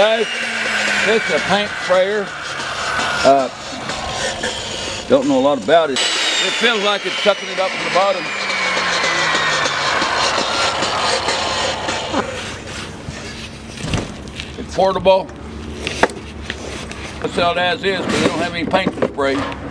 guys, it's a paint sprayer. Don't know a lot about it. It feels like it's sucking it up from the bottom. It's portable. That's how it is, because we don't have any paint to spray.